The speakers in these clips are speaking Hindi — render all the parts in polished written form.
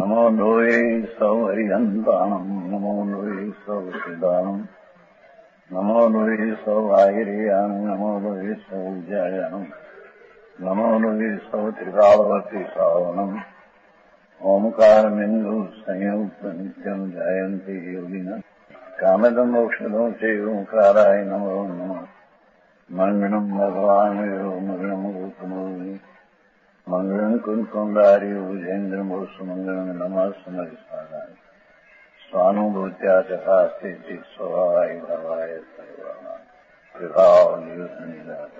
नमो लोये सौहरियंतानम नमो लोये सौदानम नमो लोये सौआरियान नमो लोये सौजायानम नमो लोये सौतिरावती सावनम ओमकार बिंदु संयुक्त नित्यम जायंती योगिना कामदम मोक्षदम से ओंकाराय नमो नमः मंगलम भगवान मंगलम गौतमोनि मंगलम कुंकुंडारी जैंद्र मंगलम नमः समयसाराय स्वानुभूत्या चकास्ते स्वभावाय भवाय सर्वात्मा।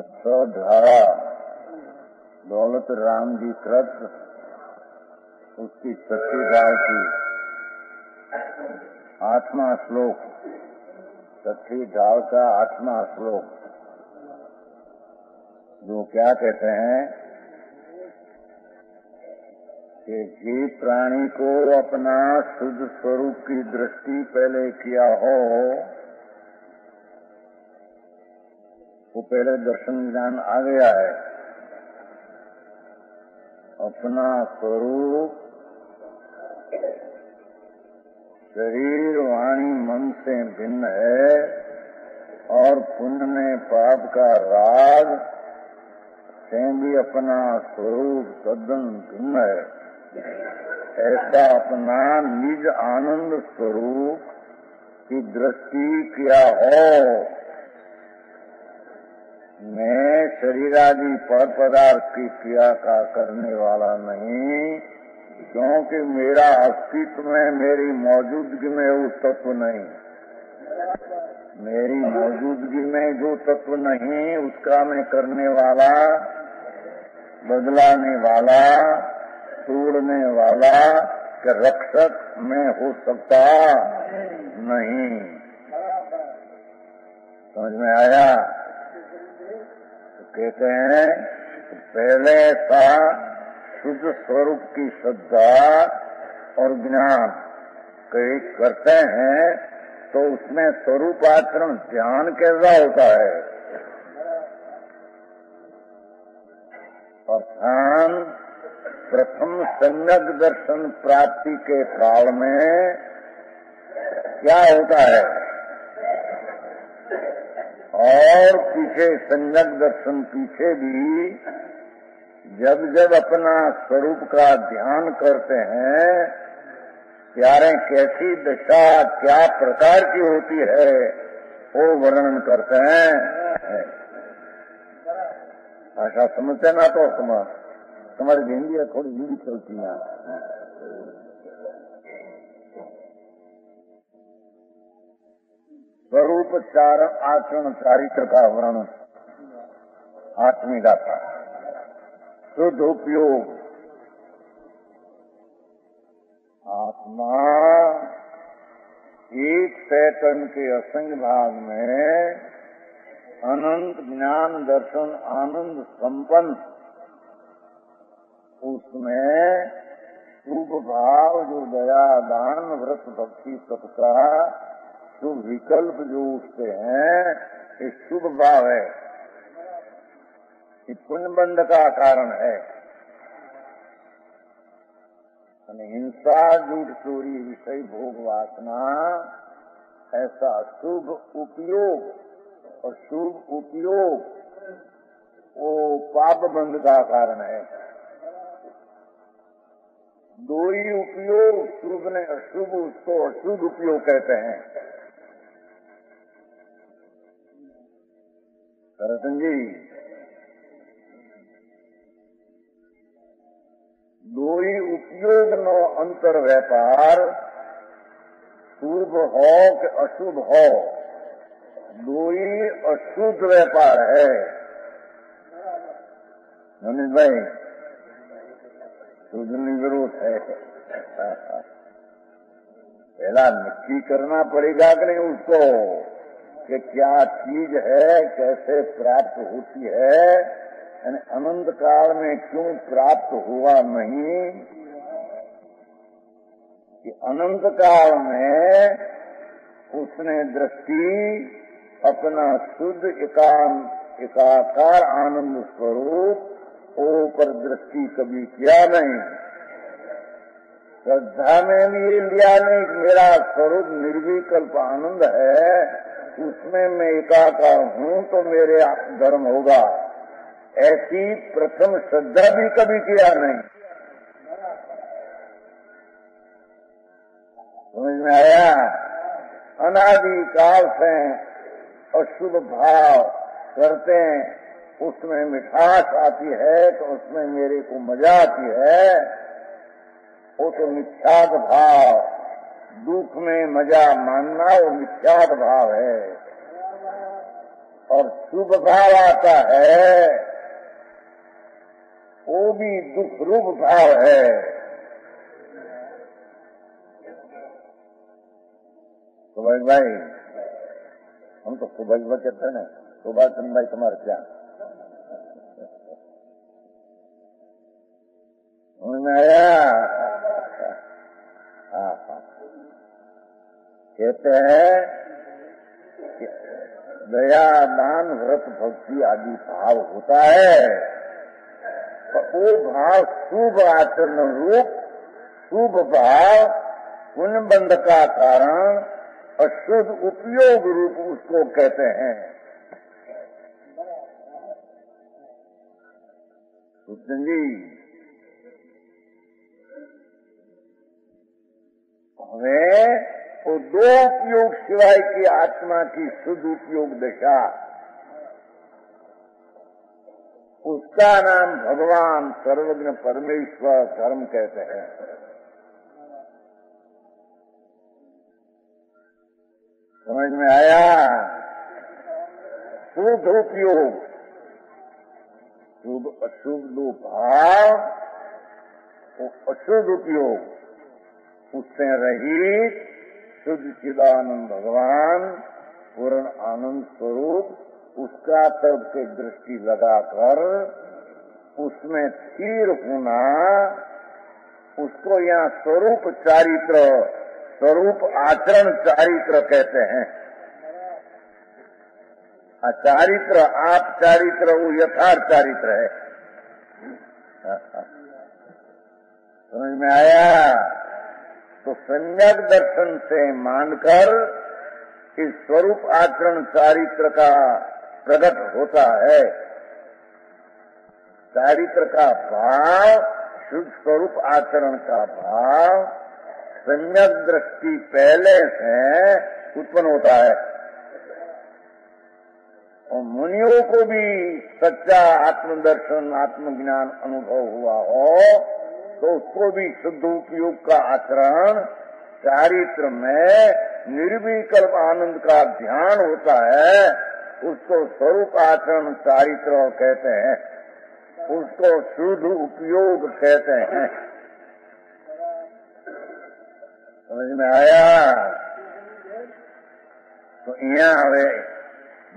अष्टो धारा दौलत राम जी कृत उसकी छत्तीसगार की आठवां श्लोक छठी धाव का आठवां श्लोक जो क्या कहते हैं कि जीव प्राणी को अपना शुद्ध स्वरूप की दृष्टि पहले किया हो वो पहले दर्शन ज्ञान आ गया है। अपना स्वरूप शरीर वाणी मन से भिन्न है और पुण्य ने पाप का राग भी अपना स्वरूप सदन भिन्न है। ऐसा अपना निज आनंद स्वरूप की दृष्टि क्या हो मैं शरीरादि पर पदार्थ की क्रिया का करने वाला नहीं, क्योंकि मेरा अस्तित्व में मेरी मौजूदगी में वो तत्व नहीं, मेरी मौजूदगी में जो तत्व नहीं उसका मैं करने वाला, बदलाने वाला, तोड़ने वाला के रक्षक मैं हो सकता नहीं। समझ में आया? तो कहते हैं पहले था शुद्ध स्वरूप की श्रद्धा और ज्ञान कहीं करते हैं तो उसमें स्वरूप आचरण ध्यान कैसा होता है और ध्यान प्रथम सम्यक दर्शन प्राप्ति के काल में क्या होता है और पीछे सम्यक दर्शन पीछे भी जब जब अपना स्वरूप का ध्यान करते हैं प्यारे कैसी दशा क्या प्रकार की होती है वो वर्णन करते हैं। भाषा समझते ना तो तुम्हारी हिंदी है, थोड़ी हिंदी चलती है। स्वरूप चारण आचरण चारित्र का वर्णन आत्मीदाता शुद्ध उपयोग आत्मा एक पैटर्न के असंग भाग में अनंत ज्ञान दर्शन आनंद संपन्न उसमें शुभ भाव जो दया दान व्रत भक्ति सबका शुभ विकल्प जो उससे हैं ये शुभ भाव है, ये पुण्यबंध का कारण है। हिंसा झूठ चोरी विषय भोग वासना ऐसा शुभ उपयोग और शुभ उपयोग वो पाप बंध का कारण है। दो ही उपयोग शुभ ने अशुभ उसको अशुभ उपयोग कहते हैं। रतन जी दो ही उपयोग नो अंतर व्यापार शुभ हो के अशुभ हो दो ही अशुद्ध व्यापार है। नमित भाई सुधरने जरूरत है। पहला नक्की करना पड़ेगा कि नहीं उसको कि क्या चीज है, कैसे प्राप्त होती है, अनंत काल में क्यों प्राप्त हुआ नहीं कि अनंत काल में उसने दृष्टि अपना शुद्ध एकाकार आनंद स्वरूप ऊपर दृष्टि कभी किया नहीं। श्रद्धा में भी लिया नहीं मेरा स्वरूप निर्विकल्प आनंद है, उसमें मैं एकाकार हूँ तो मेरे धर्म होगा, ऐसी प्रथम श्रद्धा भी कभी किया नहीं। समझ में आया? अनादिकाल से अशुभ भाव करते हैं, उसमें मिठास आती है तो उसमें मेरे को मजा आती है। वो तो मिथ्यात भाव, दुख में मजा मानना वो मिथ्यात भाव है। और शुभ भाव आता है वो भी दुख रूप भाव है। सुभाष भाई, हम तो सुभाष भाई कहते हैं, सुभाष चंद भाई तुम्हारे क्या उन्हें आया? कहते हैं दया दान व्रत भक्ति आदि भाव होता है, वो भाव शुभ आचरण रूप शुभ भाव कुंबंध का कारण अशुद्ध उपयोग रूप उसको कहते हैं। जी हमें वो दो उपयोग सिवाय की आत्मा की शुद्ध उपयोग दशा, उसका नाम भगवान सर्वज्ञ परमेश्वर धर्म कहते हैं। समझ में आया? शुद्ध उपयोग शुभ अशुभ दो भाव, अशुद्ध उपयोग उससे रहित शुद्ध चिदानंद भगवान पूर्ण आनंद स्वरूप, उसका तब से दृष्टि लगाकर उसमें स्थिर होना, उसको यहाँ स्वरूप चारित्र स्वरूप आचरण चारित्र कहते हैं। चारित्र आप चारित्र वो यथार्थ चारित्र है। समझ में आया? तो सम्यक दर्शन से मानकर इस स्वरूप आचरण चारित्र का प्रकट होता है। चारित्र का भाव शुद्ध स्वरूप आचरण का भाव सम्यक दृष्टि पहले से उत्पन्न होता है। और मुनियों को भी सच्चा आत्मदर्शन आत्मज्ञान अनुभव हुआ हो तो उसको भी शुद्ध उपयोग का आचरण चारित्र में निर्विकल्प आनंद का ध्यान होता है, उसको स्वरूप आचरण चारित्र कहते हैं, उसको शुद्ध उपयोग कहते हैं। समझ में आया? तो यहाँ वे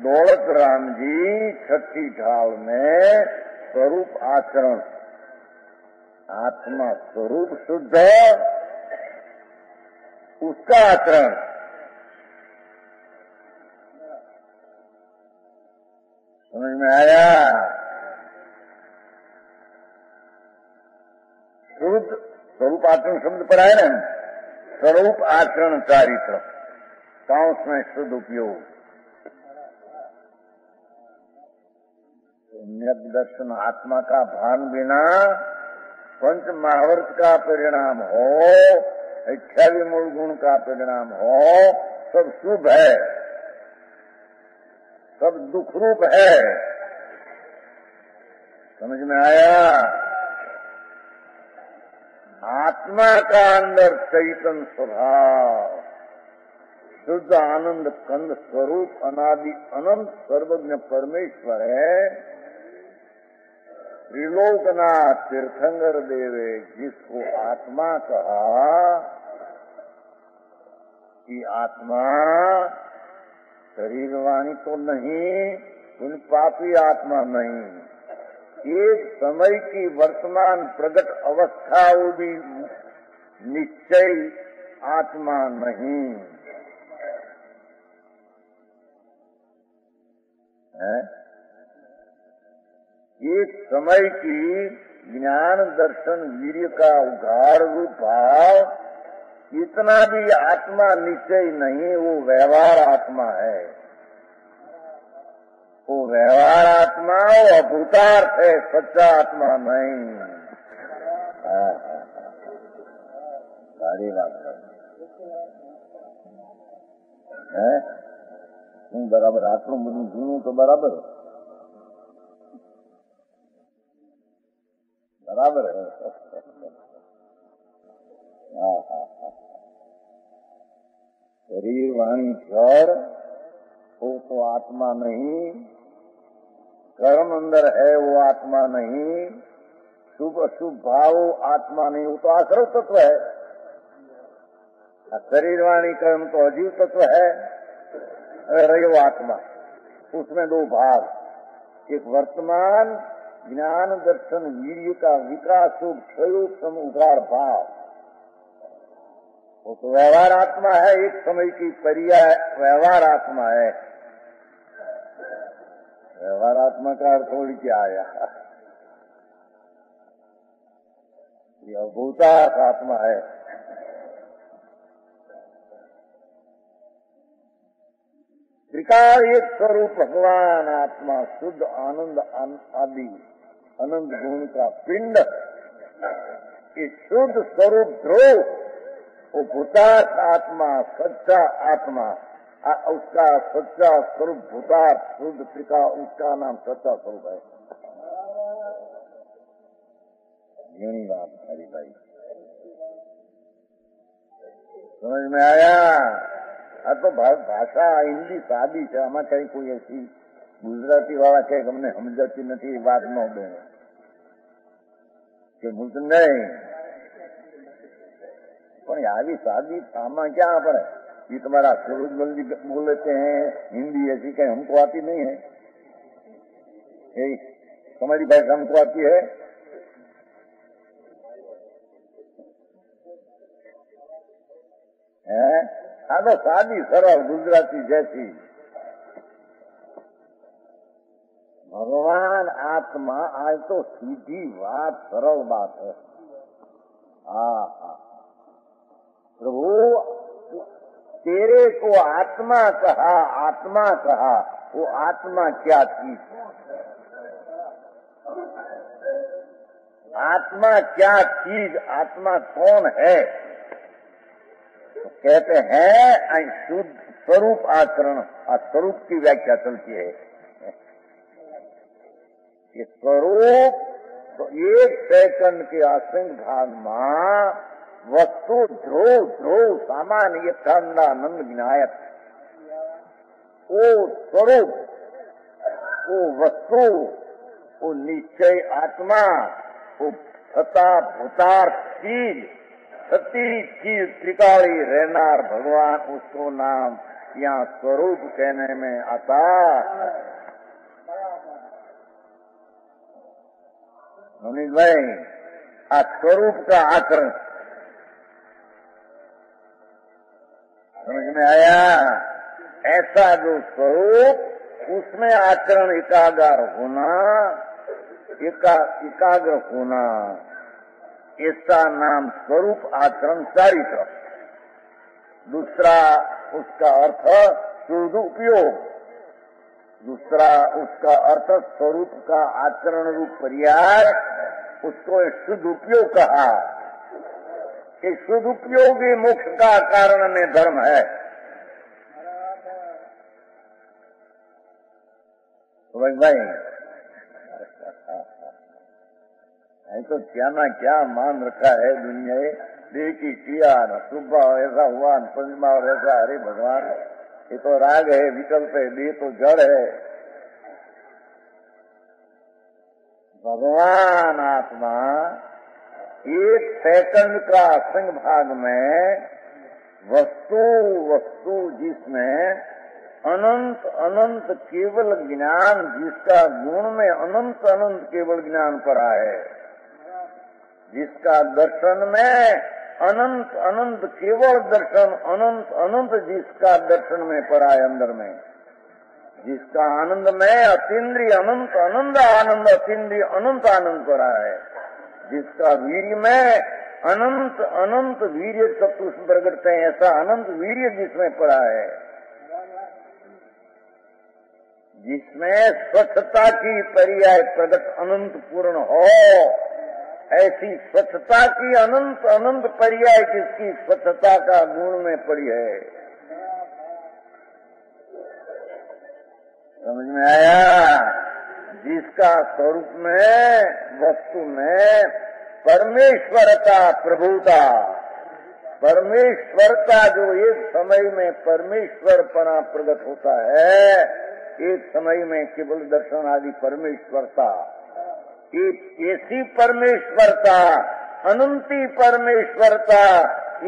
दौलतराम जी छठी ढाल में स्वरूप आचरण आत्मा स्वरूप शुद्ध है, उसका आचरण समझ में आया? शुद्ध स्वरूप आचरण शब्द पर आए ना, स्वरूप आचरण चारित्र कांस में शुद्ध उपयोग दर्शन आत्मा का भान बिना पंच महाव्रत का परिणाम हो, इच्छा भी मूल गुण का परिणाम हो, सब शुभ है, सब दुख रूप है। समझ में आया? आत्मा का अंदर चैतन्य स्वभाव शुद्ध आनंद कंद स्वरूप अनादि अनंत सर्वज्ञ परमेश्वर है। त्रिलोकनाथ तीर्थंकर देवे जिसको आत्मा कहा, कि आत्मा शरीर वाणी तो नहीं, उन पापी आत्मा नहीं, एक समय की वर्तमान प्रगट अवस्था वो भी निश्चय आत्मा नहीं है। एक समय की ज्ञान दर्शन वीर्य का उघाड़ रूप भाव इतना भी आत्मा निश्चय नहीं, वो व्यवहार आत्मा है। वो व्यवहार आत्मा वो अभूतार्थ है, सच्चा आत्मा नहीं। सारी बात है बराबर, आत्मा मुझे जुनू तो बराबर बराबर है। शरीर वाणी जड़ वो तो आत्मा नहीं, कर्म अंदर है वो आत्मा नहीं, शुभ अशुभ भाव आत्मा नहीं, वो तो आश्रय तत्व है। शरीर वाणी कर्म तो अजीव तत्व है, रही वो आत्मा। उसमें दो भाग, एक वर्तमान ज्ञान दर्शन वीर्य का विकास स्वरूप उधार भाव वो तो व्यवहार आत्मा है, एक समय की पर्याय व्यवहार आत्मा है। व्यवहार आत्मा का अर्थ थोड़ी क्या आया, यह अभूता आत्मा है। त्रिकाल एक स्वरूप भगवान आत्मा शुद्ध आनंद आदि अनंत गुण का पिंड, इस शुद्ध स्वरूप ध्रुव वो भूतार्थ आत्मा, सच्चा आत्मा, उसका सच्चा स्वरूप भूतार्थ शुद्ध त्रिका, उसका नाम सच्चा स्वरूप है। यही बात हरी भाई समझ में आया। तो भाषा हिंदी सादी है, हमें कहीं कोई ऐसी गुजराती वाला कहीं हमने समझती नहीं बात न हो कि मुझे नहीं पर आवी सादी आमा क्या पर ये तुम्हारा सूरज बल्दी बोल लेते हैं हिंदी, ऐसी कहीं हमको आती नहीं है। यही तुम्हारी भाषा हमको आती है, है? आदो सादी सरल गुजराती जैसी। भगवान आत्मा आज तो सीधी बात, सरल बात है। प्रभु तेरे को आत्मा कहा, आत्मा कहा, वो आत्मा क्या चीज, आत्मा क्या चीज, आत्मा कौन है, कहते हैं शुद्ध स्वरूप आचरण। स्वरूप की व्याख्या चलती है कि स्वरूप तो एक सेकंड के आसन भाग में वस्तु ध्रुव ध्रुव सामान्य आनंद विनायक वो स्वरूप वो वस्तु वो निश्चय आत्मा वो सता भूतार्थ चीज सती चीज त्रिकाली रहनार भगवान, उसको नाम यहाँ स्वरूप कहने में आता। नवनीत भाई आ स्वरूप का आचरण समझ में आया। ऐसा जो स्वरूप उसमें आचरण एकाग्र होना, एकाग्र होना, इसका नाम स्वरूप आचरण। सारी तरफ दूसरा उसका अर्थ शुद्ध उपयोग, दूसरा उसका अर्थ स्वरूप का आचरण रूप पर्याय, उसको शुद्ध उपयोग कहा। इस शुद्ध उपयोग ही मोक्ष का कारण में धर्म है। समझ भाई तो क्या ना क्या मान रखा है दुनिया देखी किया न सुबह ऐसा हुआ न पंचमा और ऐसा। अरे भगवान ये तो राग है, विकल्प है, दे तो जड़ है। भगवान आत्मा एक सेकंड का संग भाग में वस्तु वस्तु जिसमें अनंत अनंत केवल ज्ञान, जिसका गुण में अनंत अनंत केवल ज्ञान परा है, जिसका दर्शन में अनंत अनंत केवल दर्शन, अनंत अनंत जिसका दर्शन में पराय अंदर में, जिसका आनंद में अतीन्द्रिय अनंत आनंद आनंद अतीन्द्रिय अनंत आनंद हो रहा है, जिसका वीर्य में अनंत अनंत वीर्य तत्व प्रगटते हैं, ऐसा अनंत वीर्य जिसमें पड़ा है, जिसमें स्वच्छता की पर्याय प्रगट अनंत पूर्ण हो, ऐसी स्वच्छता की अनंत अनंत पर्याय जिसकी स्वच्छता का गुण में पड़ी है। समझ में आया? जिसका स्वरूप में वस्तु में परमेश्वरता प्रभुता परमेश्वरता जो एक समय में परमेश्वरपना प्रगट होता है, एक समय में केवल दर्शन आदि परमेश्वरता, ऐसी परमेश्वरता अनंती परमेश्वरता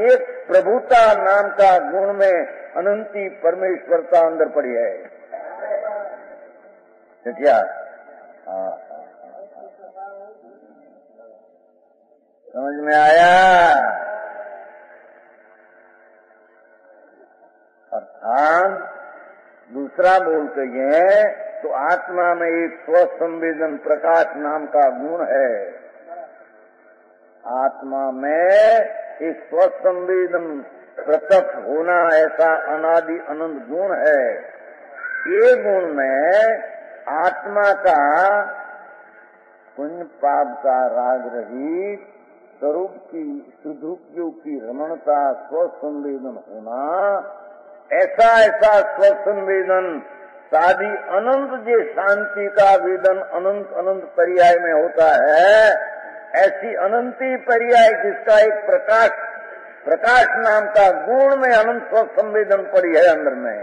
एक प्रभुता नाम का गुण में अनंती परमेश्वरता अंदर पड़ी है। समझ में आया? अर्थात दूसरा बोलते हैं तो आत्मा में एक स्वसंवेदन प्रकाश नाम का गुण है। आत्मा में एक स्वसंवेदन प्रकट होना ऐसा अनादि अनंत गुण है। ये गुण में आत्मा का पुण्य पाप का राग रहित स्वरूप की सुदुपयोग की रमणता स्वसंवेदन होना, ऐसा ऐसा स्वसंवेदन साधी अनंत जे शांति का वेदन अनंत अनंत पर्याय में होता है, ऐसी अनंती पर्याय जिसका एक प्रकाश प्रकाश नाम का गुण में अनंत स्वसंवेदन पड़ी है अंदर में।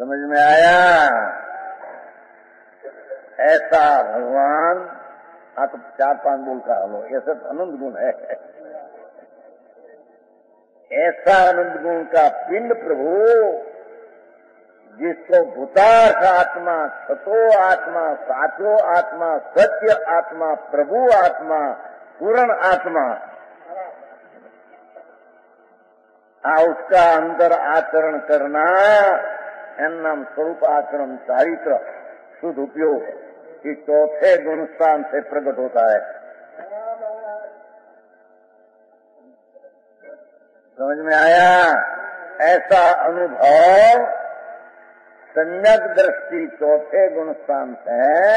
समझ में आया? ऐसा भगवान आप चार पांच बोल का हलो, ये सब अनंत गुण है। ऐसा अनंत गुण का पिंड प्रभु जिसको भूतार्थ आत्मा, सतो आत्मा, साचो आत्मा, सत्य आत्मा, प्रभु आत्मा, पूर्ण आत्मा, उसका अंदर आचरण करना, नाम स्वरूप आचरण चारित्र शुद्ध उपयोग, ये चौथे गुण स्थान से प्रकट होता है। समझ में आया? ऐसा अनुभव सम्यक दृष्टि चौथे गुण स्थान है।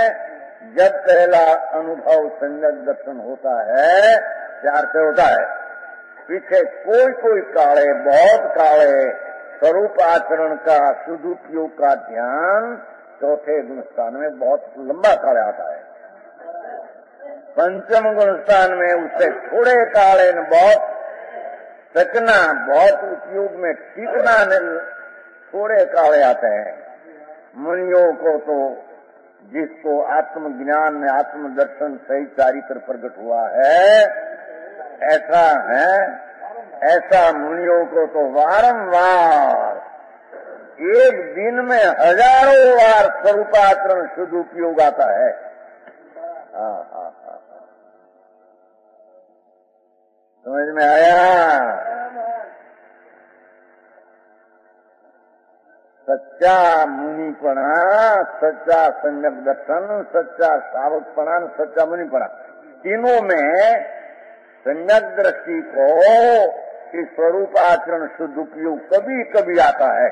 जब पहला अनुभव सम्यक दर्शन होता है, प्यार से होता है, पीछे कोई कोई काले बहुत काले स्वरूप आचरण का सुदुपयोग का ध्यान चौथे गुण स्थान में बहुत लंबा काले आता है। पंचम गुण स्थान में उससे थोड़े काले न बहुत सचना बहुत उपयोग में टिकना थोड़े काले आते हैं। मुनियों को तो जिसको आत्मज्ञान में आत्मदर्शन सही चारित्र प्रकट हुआ है, ऐसा है, ऐसा मुनियों को तो वारंवार एक दिन में हजारों बार स्वरूपाचरण शुद्ध उपयोग आता है। समझ में आया? सच्चा मुनिपणा, सच्चा संयम दर्शन, सच्चा सावकपणा, सच्चा मुनिपणा, तीनों में संयत दृष्टि को इस स्वरूप आचरण शुद्ध उपयोग कभी कभी आता है।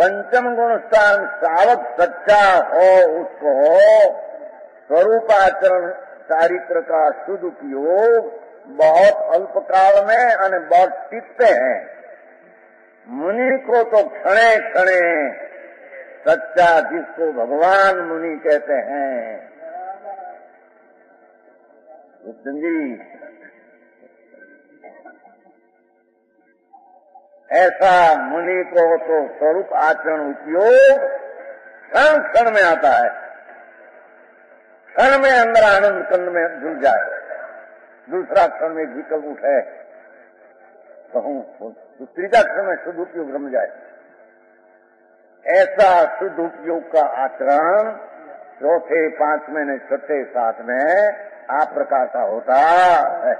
पंचम गुण स्थान सावक सच्चा हो, उसको स्वरूप आचरण चारित्र का शुद्ध उपयोग बहुत अल्प काल में और बहुत टिकते हैं। मुनि को तो क्षणे क्षणे सच्चा, जिसको भगवान मुनि कहते हैं, ऐसा मुनि को तो स्वरूप आचरण उपयोग क्षण क्षण में आता है। क्षण में अंदर आनंद कंद में झुल जाए, दूसरा क्षण में विकल्प उठे, तो तीसरा क्षण में शुद्ध उपयोग रम जाए। ऐसा शुद्ध उपयोग का आचरण चौथे पांचवें ने छठे सातवें आप प्रकार का होता है।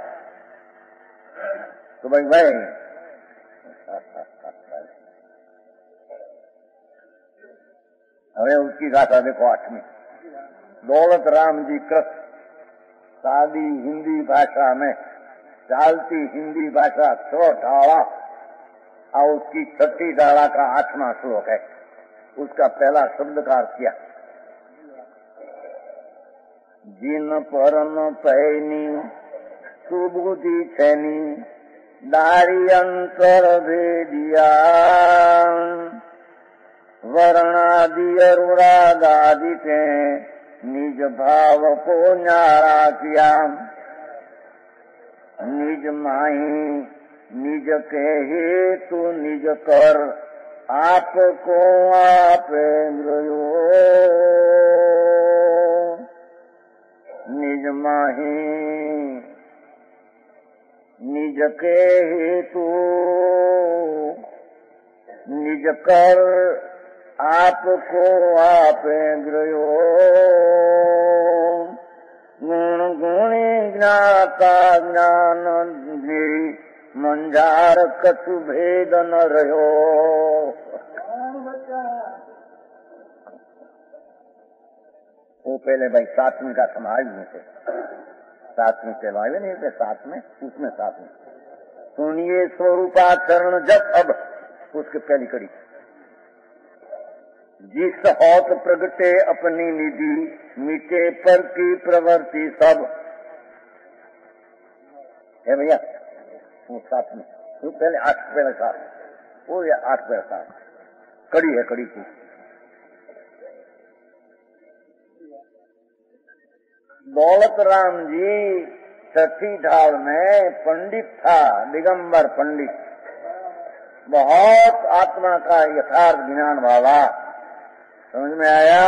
तो भाई मैं हमें उसकी गाथा देखो 8वीं दौलत राम जी कृत सादी हिंदी भाषा में चालती हिंदी भाषा छठा और उसकी छठी डाला का 8वां श्लोक है। उसका पहला शब्दकार किया जिन परम पैनी सुबुद्धि छैनी दारी अंतर भेदिया वर्णादि से निज भाव को न्यारा किया निज माही निज के हेतु निज कर आपको आप निज माही निज के हेतु निज कर आपको आप ग्रयो गुण गुणी ज्ञाता ज्ञान गिरी मंजार कछु भेद न रहो। वो पहले भाई 7वीं का समाज में थे 7वीं चलवाए नहीं थे 7 में उसमें 7 में सुनिए स्वरूपाचरण जब अब उसके पहली कड़ी जिस होत प्रगटे अपनी निधि मिटे पर की प्रवृत्ति सब है भैया वो 7 में वो पहले 8 पहले 7 वो या 8 पहले 7 कड़ी है कड़ी की दौलत राम जी छठी ढाल में पंडित था दिगंबर पंडित बहुत आत्मा का यथार्थ ज्ञान वाला समझ में आया।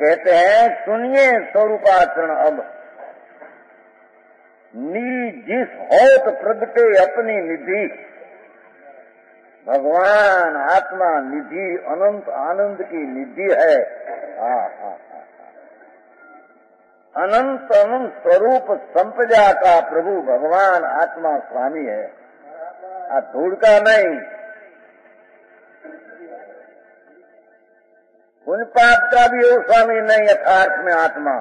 कहते हैं सुनिए स्वरूपाचरण अब जिस होत प्रगटे अपनी निधि भगवान आत्मा निधि अनंत आनंद की निधि है। अनंत अनंत स्वरूप संपदा का प्रभु भगवान आत्मा स्वामी है। धूल का नहीं उन पाप का भी वो स्वामी नहीं यथार्थ में आत्मा।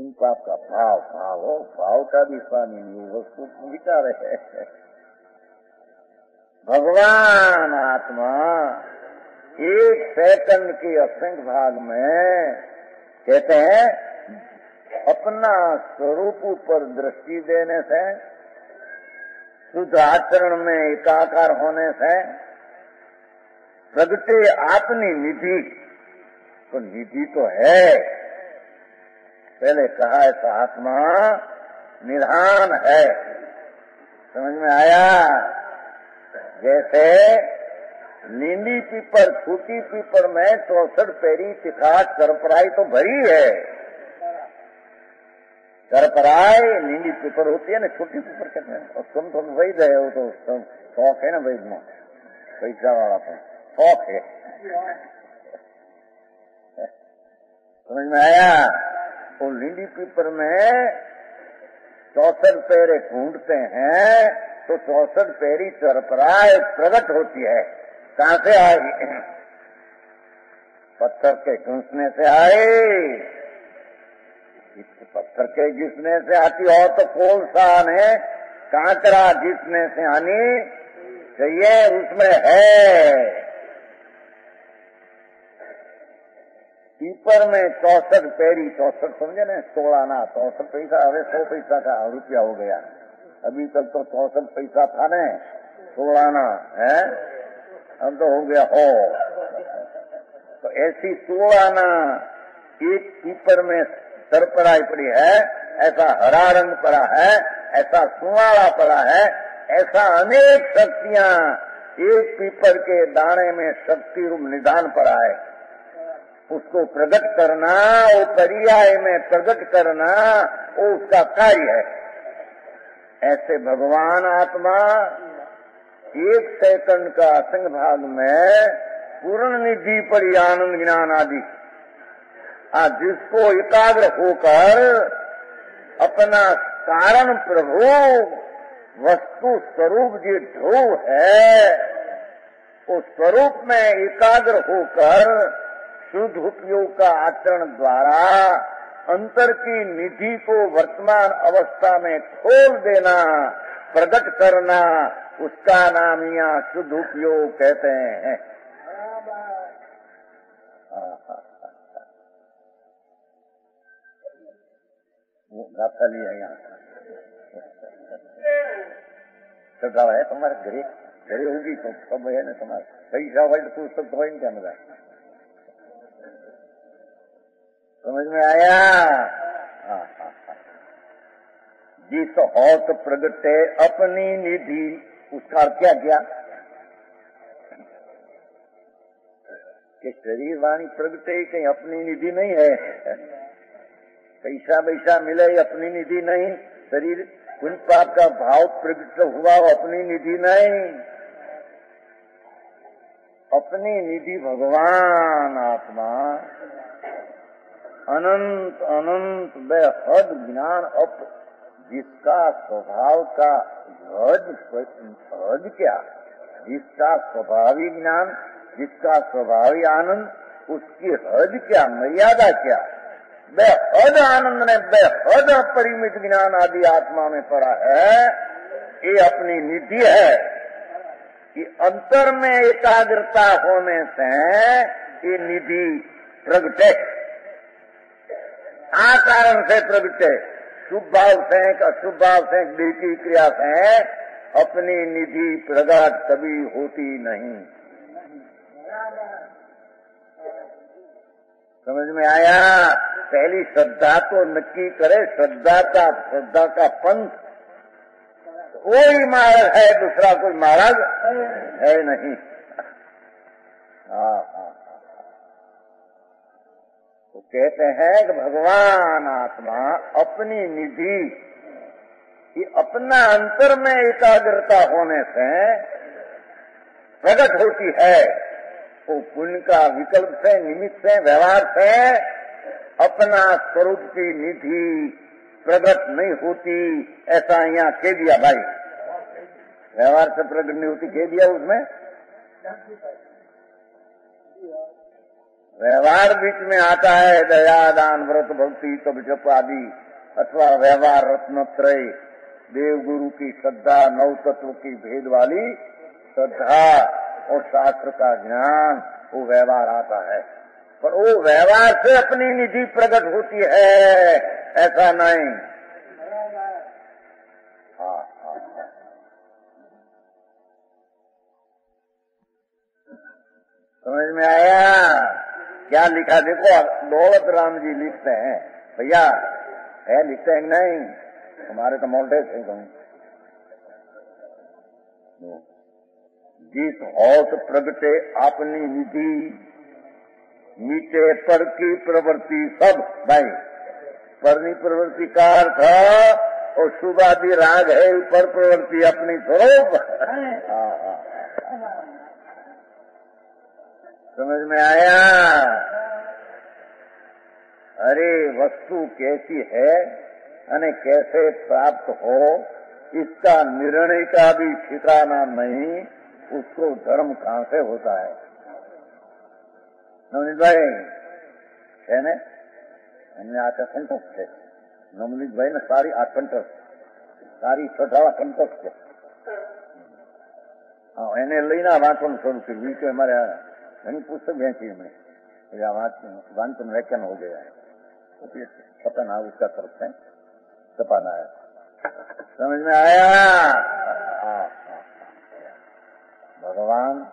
उन पाप का भाव भाव हो भाव का भी स्वामी नहीं वस्तु विचार है भगवान आत्मा। 1 सेकंड के असंख्य भाग में कहते हैं अपना स्वरूप पर दृष्टि देने से शुद्ध आचरण में एकाकार होने से प्रगटे आपनी निधि तो निधि तो है। पहले कहा ऐसा आत्मा निधान है समझ में आया। जैसे नींदी पीपर छोटी पीपर में 64 पेरी तिखाट करपराई तो भरी है। करपराई नींदी पीपर होती है ना छोटी पीपर कहते हैं और तुम तो वैध है वो तो शौक है ना वैधना पैसा वाला तो शौक है समझ में आया। वो नींदी पीपर में 64 पैरे ढूंढते हैं तो 64 पैरी करपराई प्रकट होती है। कहाँ से आई? पत्थर के घुसने से आई। पत्थर के घिसने से आती हो तो कोलसा ने कांकरा घिसने से आनी चाहिए उसमें है। पीपर में 64 पेरी 64 समझे ना 16 ना 64 पैसा अरे 100 पैसा का रुपया हो गया। अभी तक तो 64 पैसा था न 16 ना है अब तो हो गया हो तो ऐसी 16 ना एक पीपर में सरपराई पड़ी है। ऐसा हरा रंग पड़ा है ऐसा सुवाड़ा पड़ा है ऐसा अनेक शक्तियाँ एक पीपर के दाने में शक्ति रूप निदान पड़ा है। उसको प्रकट करना वो पर्याय में प्रकट करना वो उसका कार्य है। ऐसे भगवान आत्मा 1 सेकंड का संग भाग में पूर्ण निधि पर आनंद ज्ञान आदि हाँ, जिसको एकाग्र होकर अपना कारण प्रभु वस्तु स्वरूप जो ध्रुव है उस स्वरूप में एकाग्र होकर शुद्ध उपयोग का आचरण द्वारा अंतर की निधि को वर्तमान अवस्था में खोल देना, प्रकट करना, उसका नाम यहाँ शुद्ध उपयोग कहते हैं। रास्ता लिया यहाँ सरकार है तुम्हारे घरे घरे होगी तो सब है ना तुम्हारे कई सावल तो सब दवाई क्या मजा समझ में आया। जिस होत प्रगटे अपनी निधि उसका क्या किया कि शरीर वाणी प्रगटे कहीं अपनी निधि नहीं है, पैसा वैसा मिले अपनी निधि नहीं, शरीर कुछ पाप का भाव प्रकट हुआ वो अपनी निधि नहीं, अपनी निधि भगवान आत्मा अनंत अनंत बेहद ज्ञान अप जिसका स्वभाव का हद क्या, जिसका स्वभावी ज्ञान, जिसका स्वभावी आनंद, उसकी हद क्या, मर्यादा क्या, बेहद आनंद ने बेहद अपरिमित ज्ञान आदि आत्मा में पड़ा है। ये अपनी निधि है कि अंतर में एकाग्रता होने से ये निधि प्रगटे, आकारण से प्रगटे, शुभ भाव से अशुभ भाव से बिल्कुल क्रिया से अपनी निधि प्रगट कभी होती नहीं। समझ में आया। पहली श्रद्धा तो नक्की करे, श्रद्धा का पंथ कोई महाराज है, दूसरा कोई महाराज है नहीं। तो कहते हैं कि भगवान आत्मा अपनी निधि ये अपना अंतर में एकाग्रता होने से प्रकट होती है। वो पुण्य का विकल्प से, निमित्त से, व्यवहार से अपना स्वरूप की निधि प्रकट नहीं होती, ऐसा यहाँ कह दिया भाई। व्यवहार से प्रकट नहीं होती कह दिया, उसमें व्यवहार बीच में आता है, दया, दान, व्रत, भक्ति, तप, जप आदि, अथवा व्यवहार रत्नत्रय, देव गुरु की श्रद्धा, नौ तत्व की भेद वाली श्रद्धा और शास्त्र का ज्ञान, वो व्यवहार आता है। पर वो व्यवहार से अपनी निधि प्रकट होती है ऐसा नहीं। समझ में आया क्या लिखा? देखो दौलतराम जी लिखते हैं, भैया है लिखते हैं नहीं, हमारे तो मोल्टेज है कहीं। जिस होत प्रगटे अपनी निधि नीचे पर की प्रवृत्ति सब भाई, परनी प्रवृत्ति का अर्थ और शुभ आदि राग है, पर प्रवृत्ति अपनी स्वरूप। समझ में आया। अरे वस्तु कैसी है अने कैसे प्राप्त हो इसका निर्णय का भी ठिकाना नहीं, उसको धर्म कहाँ से होता है? नवनीत भाई है ने हमने आज कंटक्ट है, नवनीत भाई ने सारी आठ कंटक्ट सारी छोटावा कंटक्ट है। हाँ एने लेना वाचन शुरू की हुई तो हमारे घनी पुस्तक भेजी हमने, मेरा वाचन व्याख्यान हो गया है, छपन आ उसका तरफ से छपाना है। समझ में आया। भगवान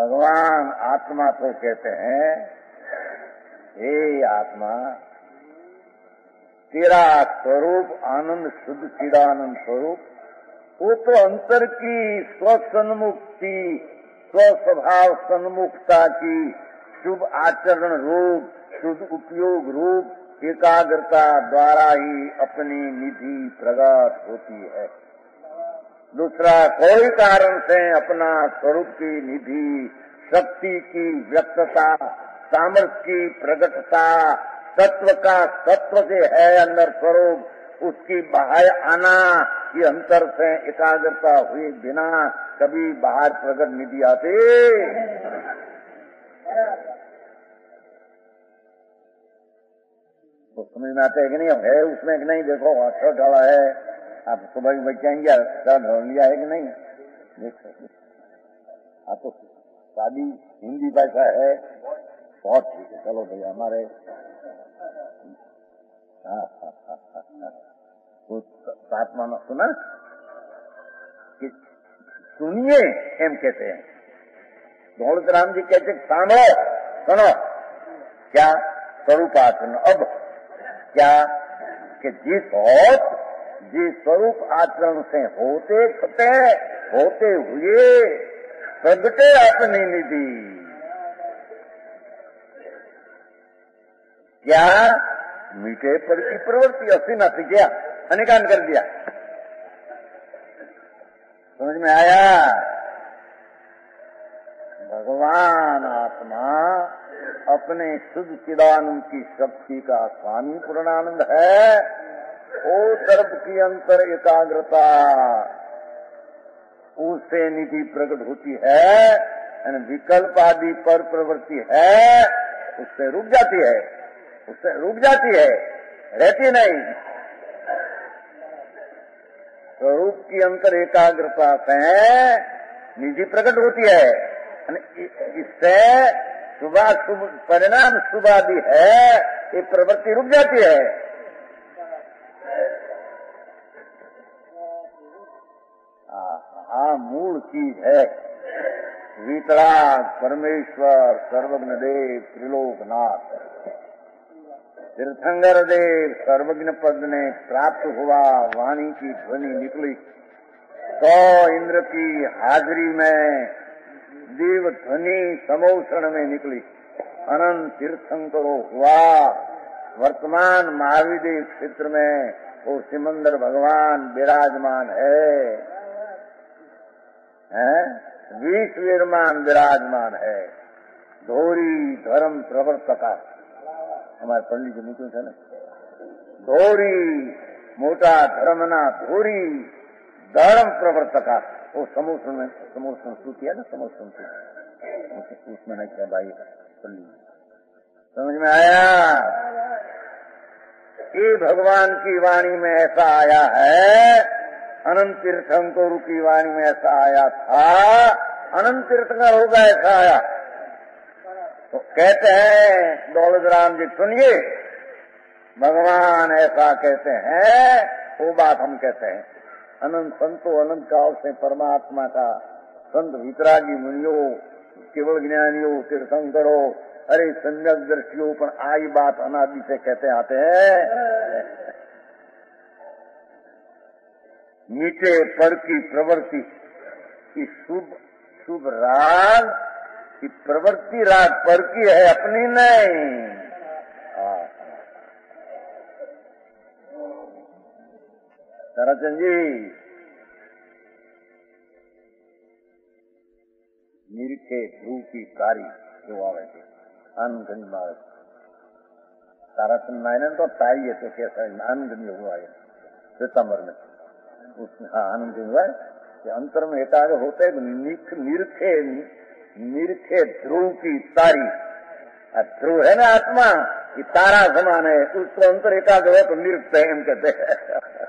भगवान आत्मा को कहते हैं, हे आत्मा तेरा स्वरूप आनंद शुद्ध चिदानंद स्वरूप वो तो अंतर की स्वसन्मुक्ति स्वस्वभाव सन्मुखता की शुभ आचरण रूप शुद्ध उपयोग रूप एकाग्रता द्वारा ही अपनी निधि प्रकट होती है। दूसरा कोई कारण से अपना स्वरूप की निधि शक्ति की व्यक्तता सामर्थ की प्रगटता सत्व का सत्व से है अंदर स्वरूप, उसकी बाहर आना ये अंतर से एकाग्रता हुए बिना कभी बाहर प्रकट निधि आते। तो समझ में आता है कि नहीं है उसमें कि नहीं। देखो अक्षर ढाला है, आप सुबह भी बचाएंगे अक्षर ढाल लिया है कि नहीं। देखो आप तो शादी हिंदी भाषा है, बहुत ठीक है। चलो भैया हमारे साथ मानो सुना कि सुनिए एम कहते हैं। दौलतराम जी कहते सामो सुनो क्या स्वरूप आचरण। अब क्या कि जिस स्वरूप आचरण से होते छते होते हुए प्रगटे अपनी निधि, क्या मीठे पर की प्रवृत्ति अस्सी न सीखा अनिकान कर दिया। समझ में आया। भगवान आत्मा अपने शुद्ध चिदानंद की शक्ति का स्वामी पूर्णानंद है। ओ तरफ की अंतर एकाग्रता उससे निधि प्रकट होती है। विकल्प आदि पर प्रवृत्ति है उससे रुक जाती है, उससे रुक जाती है, रहती नहीं। स्वरूप की अंतर एकाग्रता से निधि प्रकट होती है। इससे शुभा शुभ परिणाम शुभ आदि है ये प्रवृत्ति रुक जाती है। हाँ मूल चीज है वीतराग परमेश्वर सर्वज्ञ देव त्रिलोकनाथ तीर्थंकर देव सर्वज्ञ पद ने प्राप्त हुआ। वाणी की ध्वनि निकली, 100 इंद्र की हाजिरी में दिव्य ध्वनि समोषण में निकली। अनंत तीर्थंकरों हुआ। वर्तमान महावीर क्षेत्र में वो सिमंदर भगवान विराजमान है, 20 वीरमान विराजमान है। धोरी धर्म प्रवर्तका हमारे पंडित जी निकले थे ना, धोरी मोटा धर्मना धोरी धर्म प्रवर्तका। वो समोषण शुरू किया ना, समोषण उसमें नहीं किया भाई पंडित। समझ में आया। ये भगवान की वाणी में ऐसा आया है। अनंत तीर्थंकरों की वाणी में ऐसा आया था। अनंत तीर्थंकर होगा ऐसा आया। तो कहते हैं दौलतराम जी सुनिए भगवान ऐसा कहते हैं, वो बात हम कहते हैं। अनंत संतो अनंत काल से परमात्मा का संत वितरागी मुनियों केवल ज्ञानियों तीर्थंकरों अरे सम्यक दृष्टियों पर आई बात अनादि से कहते आते हैं। नीचे पर की प्रवृत्ति की शुभ राग की प्रवृत्ति राग पर की है, अपनी नहीं। ताराचंद जी नीरखे ध्रुव की कारी जो आवे थे आनंदगंज मार्ग ताराचंद मायने तो तारी है तो कैसा आनंदगंज हुआ है श्वेतांबर में। हाँ आनंद हुआ कि अंतर में एकाग्र होते निरखे ध्रुव की तारी। ध्रुव है ना आत्मा की तारा समान है, उसको अंतर एकाग्र है तो निरख है हम कहते हैं।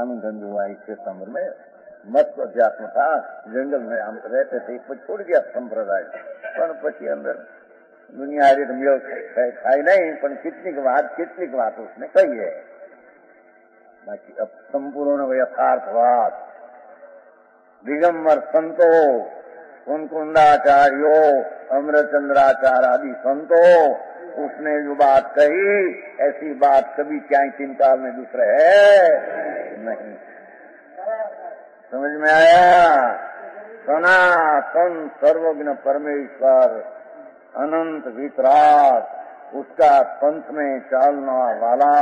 आनंद हुआ इसके संभर में मत अध्यात्म था। जंगल में हम रहते थे पर छोड़ दिया संप्रदाय पर पची अंदर दुनिया मेल खाई नहीं पर कितनी बात उसने कही है। बाकी अब संपूर्ण यथार्थवाद दिगंबर संतो कुंकुंडाचार्यो अमृतचंद्राचार्य आदि संतो उसने जो बात कही ऐसी बात कभी क्या चिंता में दूसरे है नहीं। समझ में आया। सनातन सर्वज्ञ परमेश्वर अनंत वितराग उसका पंथ में चलना वाला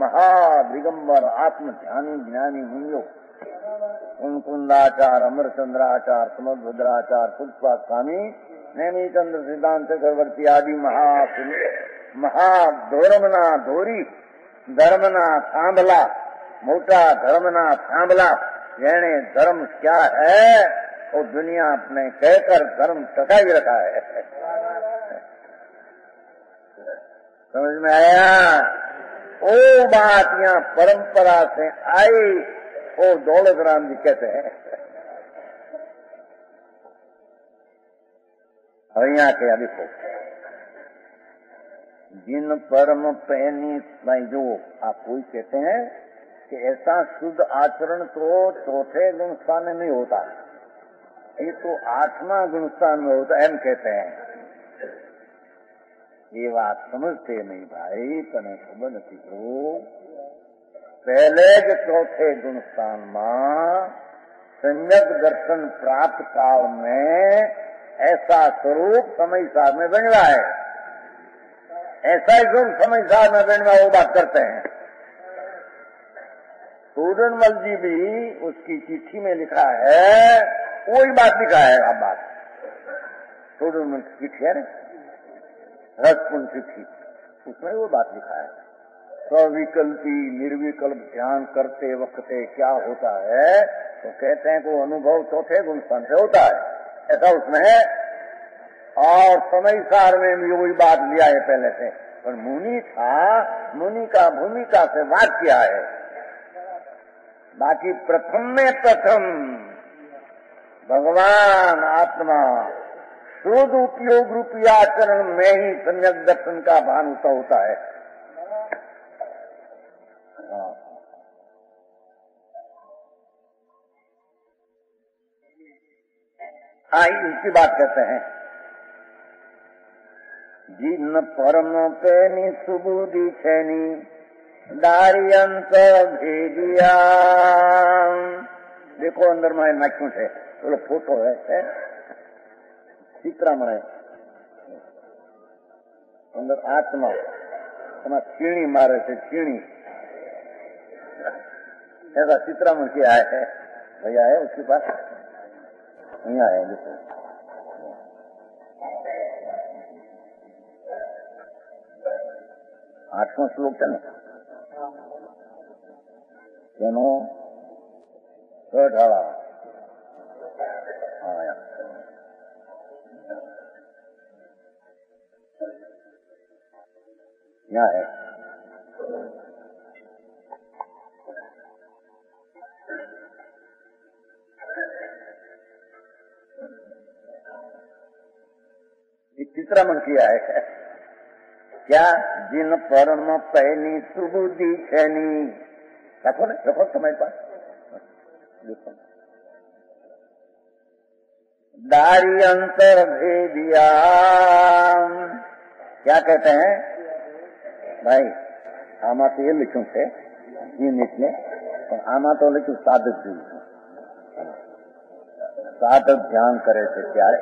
महादिगंबर आत्म ध्यानी ज्ञानी मुनियों कुंकुंडाचार्य अमरचंद्राचार्य समद्भद्राचार्य पुष्पा स्वामी नैमी चंद्र सिद्धांत चक्रवर्ती आदि महाधोरमना धोरी धर्मना थांबला मोटा धर्मना थांबला यानी धर्म क्या है वो दुनिया अपने कहकर धर्म टका भी रखा है। समझ में आया? वो बात यहाँ परंपरा से आई वो दौलतराम जी कहते हैं। और यहाँ के देखो जिन परम पैनी जो आप कोई कहते हैं कि ऐसा शुद्ध आचरण तो चौथे गुण स्थान में नहीं होता, ये तो आठवां गुण स्थान में होता है हम कहते हैं। ये बात समझते नहीं भाई, तने खबर नहीं करो। पहले के चौथे गुण स्थान में सम्यक दर्शन प्राप्त काल में ऐसा स्वरूप समयसार में बन रहा है, ऐसा ही स्वरूप समयसार में बन रहा वो बात करते हैं। सूरनमल जी भी उसकी चिट्ठी में लिखा है वही बात लिखा है। अब बात सूरनमल की चिट्ठी है ना रसपूर्ण चिट्ठी, उसमें वो बात लिखा है सविकल्पी निर्विकल्प ध्यान करते वक्त क्या होता है, तो कहते हैं को अनुभव चौथे गुण स्थान से होता है ऐसा उसमें है। और समयसार में भी वही बात लिया है पहले से, पर मुनि था मुनि का भूमिका से बात किया है। बाकी प्रथम में प्रथम भगवान आत्मा शुद्ध उपयोग रूपी आचरण में ही सम्यक दर्शन का भान होता है। आई इसकी बात करते हैं जिन परम पैनी सुबुद्धि छैनी दारी अंतर भेदिया। देखो अंदर में नाक्यूं से बोलो फोटो है चित्रामण है अंदर आत्मा छीणी मारे से छीणी ऐसा चित्रामण क्या है भैया है उसके पास यहाँ है। देखो आठवां श्लोक है ना जनो ढाला यहाँ है। तीसरा मन किया है क्या जिन परम पैनी सुबुद्धि छैनी रखो ना रखो तुम्हारे पास दारी अंतर भेदिया। क्या कहते हैं भाई आमा तो ये लिखूं थे ने आमा तो लिखू साधक जी साधक ध्यान करे थे प्यार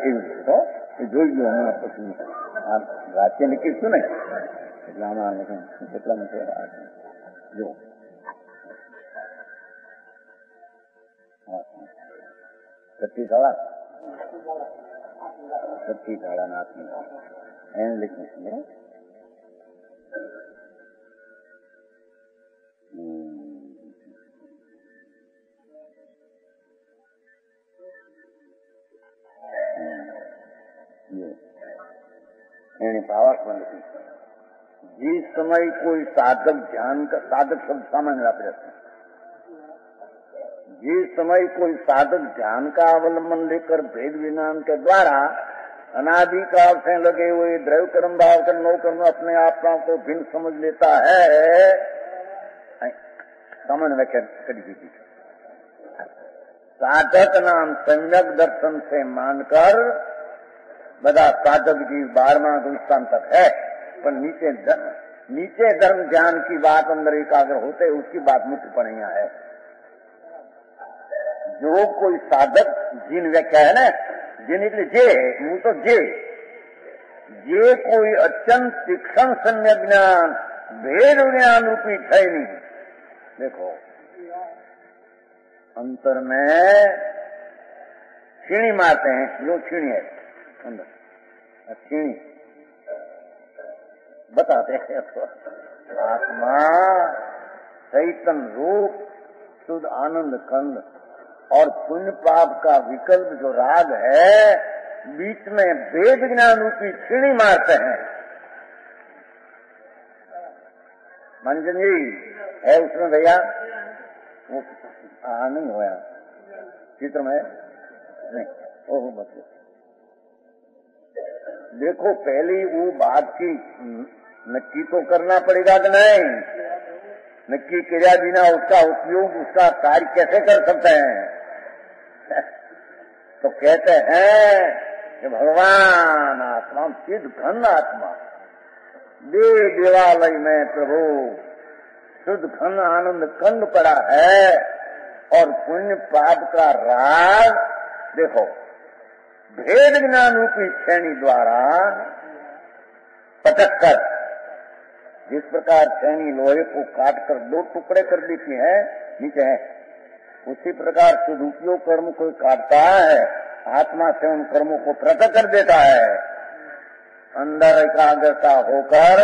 तो જોઈ ગયો હમણાં પછી આ વાક્ય નીકળશું ને એટલે આમાં કેટલા માટે જો છઠ્ઠી શાળા ના આત્મી એને લીધું છે जिस समय कोई साधक ध्यान का साधक शब्द सामान्य आप रहते हैं जिस समय कोई साधक ध्यान का अवलंबन लेकर भेद विज्ञान के द्वारा अनादिकाल से लगे हुए द्रव्य कर्म भाव कर्म नौ कर्म अपने आत्मा को भिन्न समझ लेता है। सामान्य साधक नाम सम्यक दर्शन से मानकर बड़ा साधक जी 12वां गुण स्थान तक है, पर नीचे धर्म ध्यान की बात अंदर एकाग्र होते उसकी बात मुख्य पर यहाँ है। जो कोई साधक जिन व्याख्या है ना जिन इसलिए जे मुँह तो जे कोई अत्यंत शिक्षण सम्यक ज्ञान भेद ज्ञान रूपी है नहीं। देखो अंतर में छीणी मारते हैं जो छीणी है अंदर क्षीणी बताते हैं तो आत्मा चैतन रूप शुद्ध आनंद कंद और पुण्य पाप का विकल्प जो राग है बीच में वेद ज्ञान रूपी क्षीणी मारते हैं। मंजन जी है उसमें भैया वो आनंद होया चित्र में नहीं ओह बस देखो पहले वो बात की नक्की तो करना पड़ेगा कि नहीं। नक्की किया बिना उसका उपयोग उसका कार्य कैसे कर सकते हैं। तो कहते हैं कि भगवान आत्मा सिद्ध घन आत्मा दे देवालय में प्रभु शुद्ध घन आनंद कंद पड़ा है और पुण्य पाप का राग देखो भेद ज्ञान रूपी श्रेणी द्वारा पटक कर जिस प्रकार श्रेणी लोहे को काट कर दो टुकड़े कर देती है नीचे है उसी प्रकार सदुपयोग कर्म को काटता है आत्मा से उन कर्मों को पृथक कर देता है। अंदर एकाग्रता होकर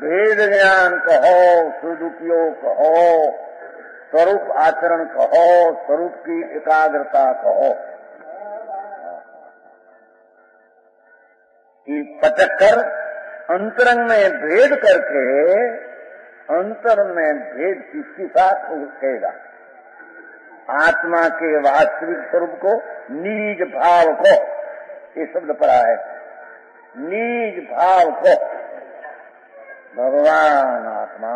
भेद ज्ञान कहो सदुपयोग कहो स्वरूप आचरण कहो स्वरूप की एकाग्रता कहो कि पटक कर अंतरंग में भेद करके अंतर में भेद किसके साथ उठेगा आत्मा के वास्तविक स्वरूप को निज भाव को ये शब्द पड़ा है निज भाव को भगवान आत्मा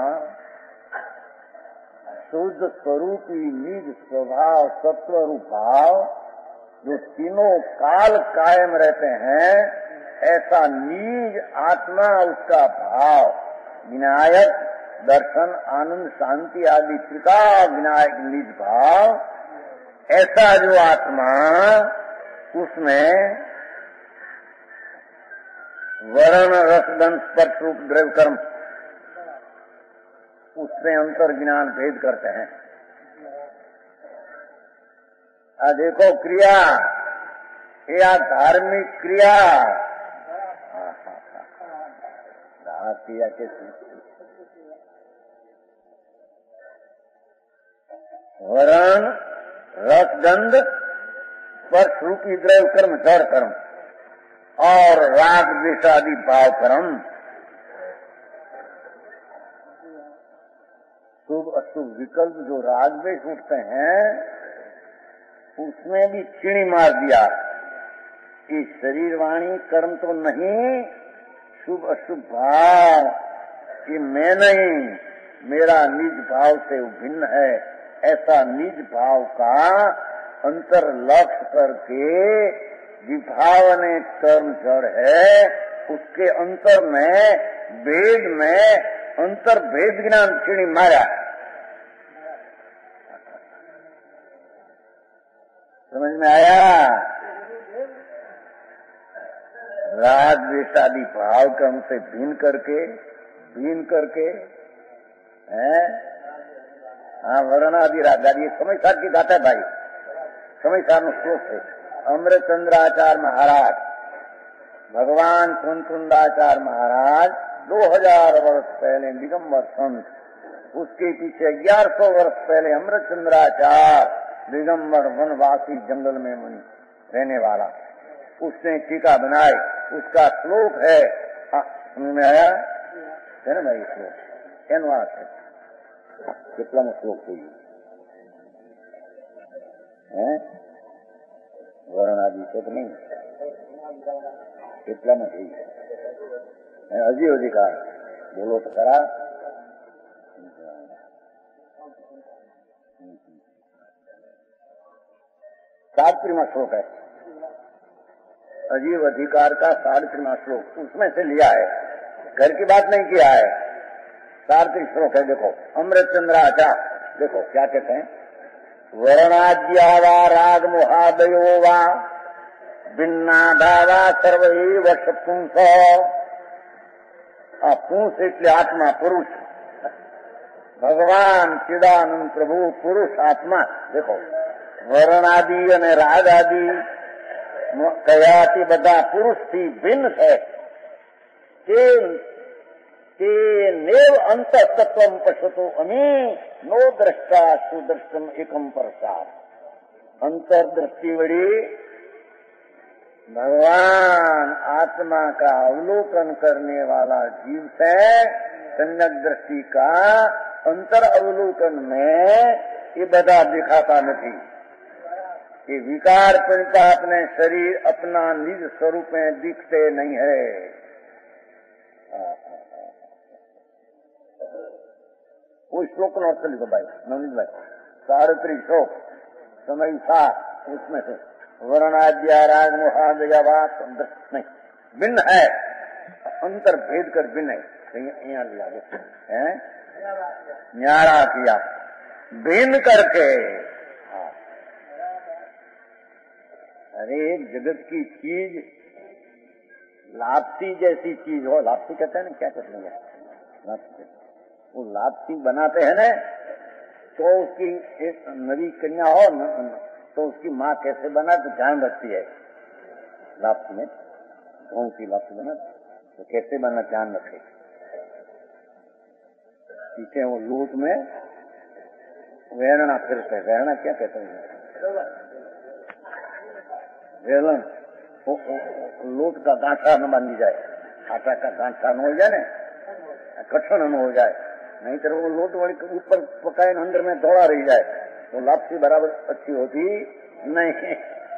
शुद्ध स्वरूपी निज स्वभाव सत्व रूप भाव जो तीनों काल कायम रहते हैं ऐसा निज आत्मा उसका भाव विनायक दर्शन आनंद शांति आदि त्रिका विनायक निज भाव ऐसा जो आत्मा उसमें वर्ण रस गंध स्पर्श रूप द्रव्य कर्म उससे अंतर ज्ञान भेद करते हैं। आ देखो क्रिया या धार्मिक क्रिया क्रिया कैसी वर्ण रस गंध स्पर्श रूपी द्रव्य कर्म जड़ कर्म और राग द्वेष आदि भाव कर्म शुभ अशुभ विकल्प जो राग द्वेष उठते हैं उसमें भी चिड़ी मार दिया कि शरीर वाणी कर्म तो नहीं शुभ अशुभ भाव कि मैं नहीं मेरा निज भाव से भिन्न है ऐसा निज भाव का अंतर लक्ष्य करके विभावने कर्म जड़ है उसके अंतर में वेद में अंतर भेद ज्ञान क्षीणी मारा समझ में आया। राग द्वेष आदि भाव कर्म से भिन्न करके हैं हाँ वर्ण आदि राग आदि समयसार की गाता है भाई समयसार में श्लोक है अमृतचंद्राचार्य महाराज भगवान कुंतकुंडाचार्य महाराज 2000 वर्ष पहले दिगंबर संत उसके पीछे 1100 वर्ष पहले अमृतचंद्राचार्य दिगंबर वनवासी जंगल में मुनि रहने वाला उसने टीका बनाई उसका श्लोक है सुनने आया है ना भाई श्लोक अनुवाद है कितना में श्लोक है वर्ण आदि से नहीं कितना में अजी अधिकार बोलो तो करा सातवा श्लोक है अजीव अधिकार का 3.5 श्लोक उसमें से लिया है घर की बात नहीं किया है 3.5 श्लोक है। देखो अमृतचंद्राचार्य देखो क्या कहते हैं वर्णाज्या वा राग मोहादयो वा भिन्ना भावा सर्वैव पुंसः पुरुष એટલે आत्मा पुरुष भगवान चिदानंद प्रभु पुरुष आत्मा देखो वर्ण आदि અને રાગ આદિ કયાતિ બધા પુરુષથી ભિન્ન છે તે નેવ અંતઃસત્વમ પશ્યતો અમી નો દ્રષ્ટા સુદ્રષ્ટમ એકમ પરસાર। अंतर्दृष्टि वड़ी भगवान आत्मा का अवलोकन करने वाला जीव है। सम्यक दृष्टि का अंतर अवलोकन में ये बदा दिखाता नहीं। ये विकार पंच अपने शरीर अपना निज स्वरूप में दिखते नहीं है। वो श्लोक नौतलित भाई नवनीत भाई 37 श्लोक समयसार उसमें से वर्णाद्या राग मोहादयावात नहीं भिन्न है। अंतर भेद कर भिन्न है। लिया है न्यारा किया भिन्न करके। अरे जगत की चीज लापसी जैसी चीज हो, लापसी कहते हैं ना, क्या कहते हैं लापसी, वो लापसी बनाते हैं ना। तो उसकी एक नवी कन्या हो न, तो उसकी माँ कैसे बना तो ध्यान रखती है लापसी में, कौन सी लापसी बना तो कैसे बना ध्यान रखे। पीछे वो लूट में वेरणा फिर से वेरणा क्या कहते हैं वेलन, लूट का गांठा न बांधी जाए, आटा का गांठा न हो जाए, कठण न हो जाए, नहीं तो वो लोट वाली ऊपर पकाए अंदर में दौड़ा रह जाए तो लापसी बराबर अच्छी होती नहीं।